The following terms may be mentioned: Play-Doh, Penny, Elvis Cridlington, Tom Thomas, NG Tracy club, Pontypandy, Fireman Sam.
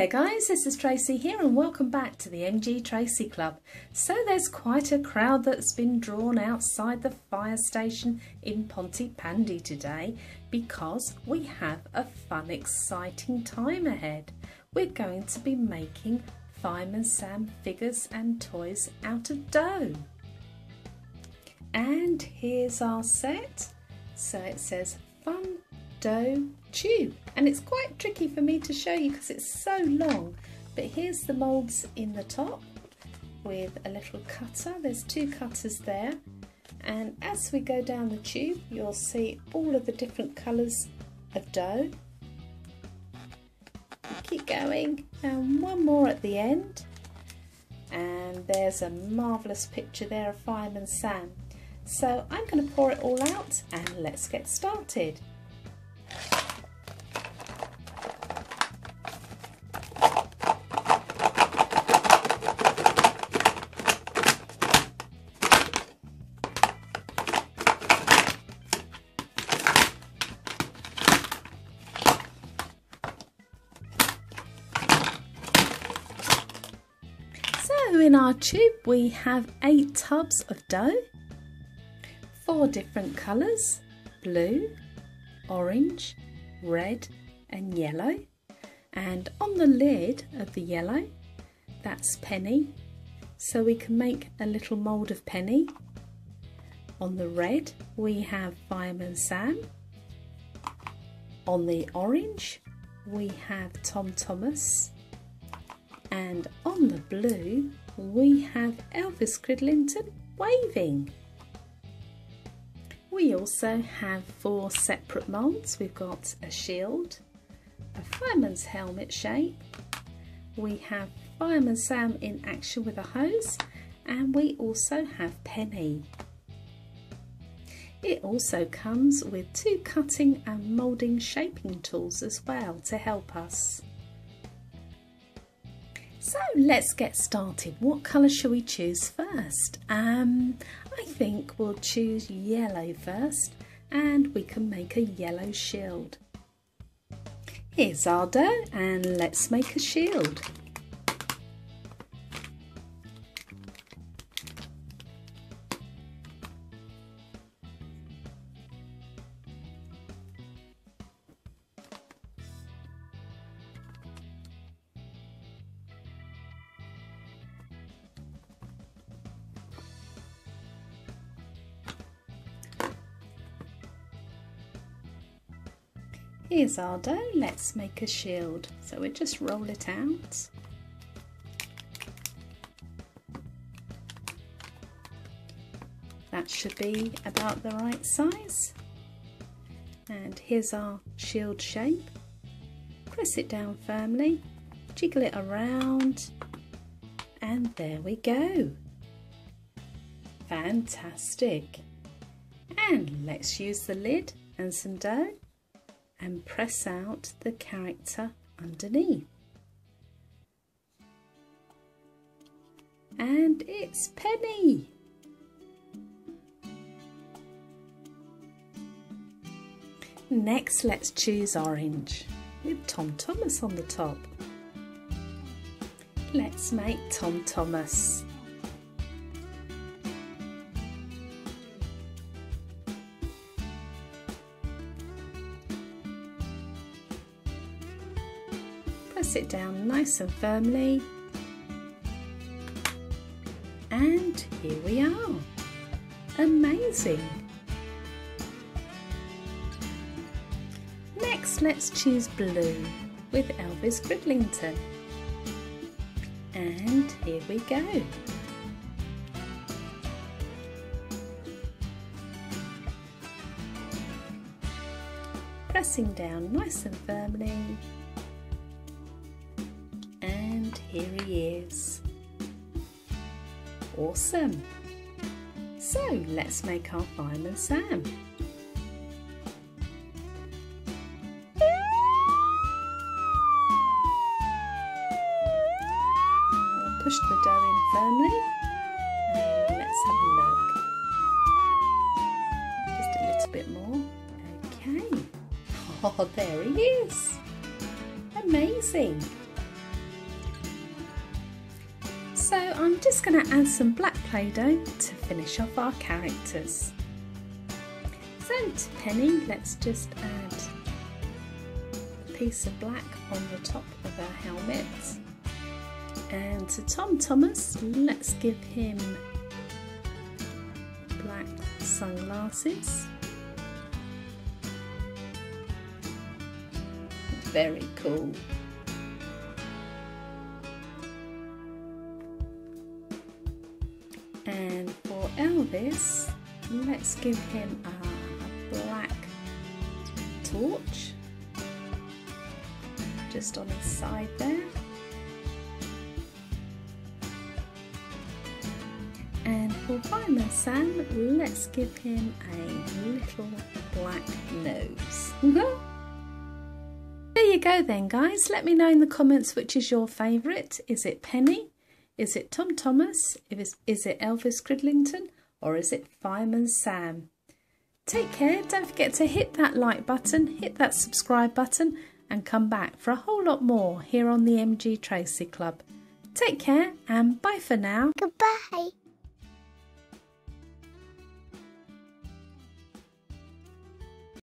there guys, this is Tracy here and welcome back to the NG Tracy club. So there's quite a crowd that's been drawn outside the fire station in Pontypandy today because we have a fun, exciting time ahead. We're going to be making Fireman Sam figures and toys out of dough. And here's our set. So it says fun, dough, chew, and it's quite tricky for me to show you because it's so long, but here's the molds in the top with a little cutter. There's two cutters there, and as we go down the tube you'll see all of the different colours of dough. Keep going, and one more at the end, and there's a marvellous picture there of Fireman Sam. So I'm going to pour it all out and let's get started. In our tube we have 8 tubs of dough, 4 different colours, blue, orange, red and yellow, and on the lid of the yellow that's Penny, so we can make a little mould of Penny. On the red we have Fireman Sam, on the orange we have Tom Thomas, and on the blue we have Elvis Cridlington waving. We also have 4 separate moulds. We've got a shield, a fireman's helmet shape, we have Fireman Sam in action with a hose, and we also have Penny. It also comes with 2 cutting and moulding shaping tools as well to help us. So let's get started. What colour shall we choose first? I think we'll choose yellow first, and we can make a yellow shield. Here's our dough and let's make a shield. Here's our dough, let's make a shield. So we just roll it out. That should be about the right size. And here's our shield shape. Press it down firmly, jiggle it around, and there we go. Fantastic. And let's use the lid and some dough and press out the character underneath. And it's Penny! Next let's choose orange with Tom Thomas on the top. Let's make Tom Thomas. Press it down nice and firmly, and here we are. Amazing! Next let's choose blue with Elvis Cridlington, and here we go. Pressing down nice and firmly. Here he is. Awesome! So let's make our Fireman Sam. I'll push the dough in firmly and let's have a look. Just a little bit more. Okay. Oh, there he is. Amazing! I'm just going to add some black Play-Doh to finish off our characters. So to Penny, let's just add a piece of black on the top of her helmet. And to Tom Thomas, let's give him black sunglasses. Very cool. And for Elvis, let's give him a black torch just on his side there. And for Fireman Sam, let's give him a little black nose. There you go then, guys. Let me know in the comments which is your favourite. Is it Penny? Is it Tom Thomas? Is it Elvis Cridlington? Or is it Fireman Sam? Take care. Don't forget to hit that like button, hit that subscribe button, and come back for a whole lot more here on the NG Tracy Club. Take care and bye for now. Goodbye.